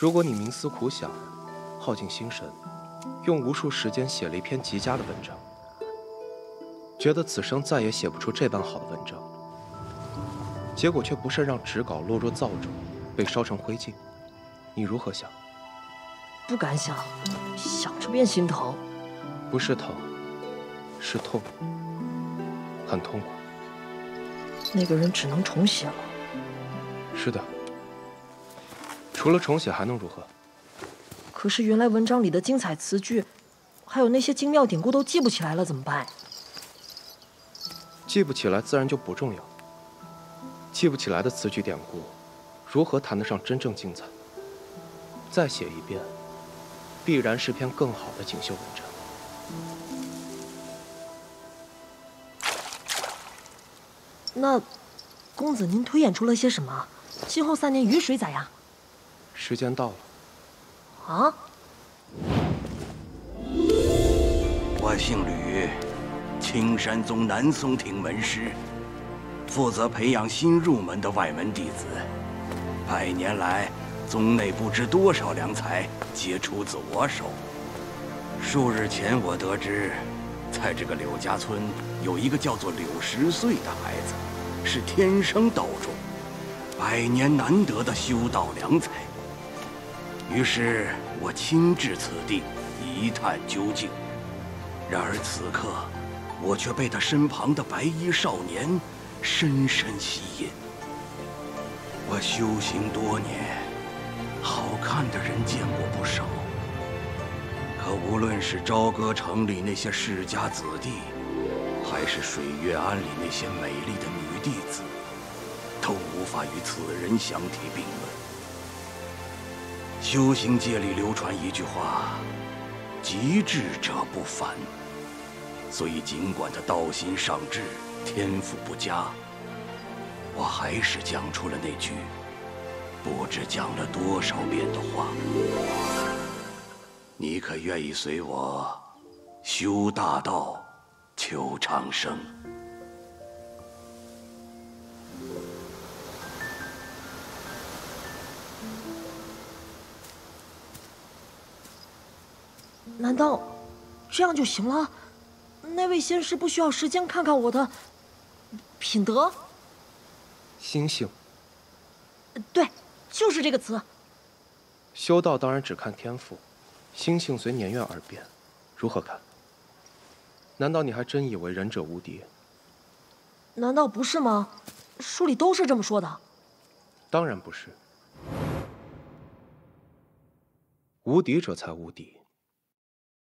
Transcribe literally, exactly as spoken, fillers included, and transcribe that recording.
如果你冥思苦想，耗尽心神，用无数时间写了一篇极佳的文章，觉得此生再也写不出这般好的文章，结果却不慎让纸稿落入灶中，被烧成灰烬，你如何想？不敢想，想着便心疼。不是疼，是痛，很痛苦。那个人只能重写了。是的，除了重写还能如何？可是原来文章里的精彩词句，还有那些精妙典故都记不起来了，怎么办？记不起来自然就不重要。记不起来的词句典故，如何谈得上真正精彩？再写一遍，必然是篇更好的锦绣文章。 那，公子您推演出了些什么？今后三年雨水咋样？时间到了。啊！我姓吕，青山宗南松亭门师，负责培养新入门的外门弟子。百年来，宗内不知多少良才皆出自我手。数日前，我得知。 在这个柳家村，有一个叫做柳十岁的孩子，是天生道种，百年难得的修道良才。于是我亲至此地一探究竟。然而此刻，我却被他身旁的白衣少年深深吸引。我修行多年，好看的人见过不少。 可无论是朝歌城里那些世家子弟，还是水月庵里那些美丽的女弟子，都无法与此人相提并论。修行界里流传一句话：“极智者不凡。”所以，尽管他道心尚至，天赋不佳，我还是讲出了那句不知讲了多少遍的话。 你可愿意随我修大道，求长生？难道这样就行了？那位仙师不需要时间看看我的品德、心性。对，就是这个词。修道当然只看天赋。 心性随年月而变，如何看？难道你还真以为仁者无敌？难道不是吗？书里都是这么说的。当然不是，无敌者才无敌。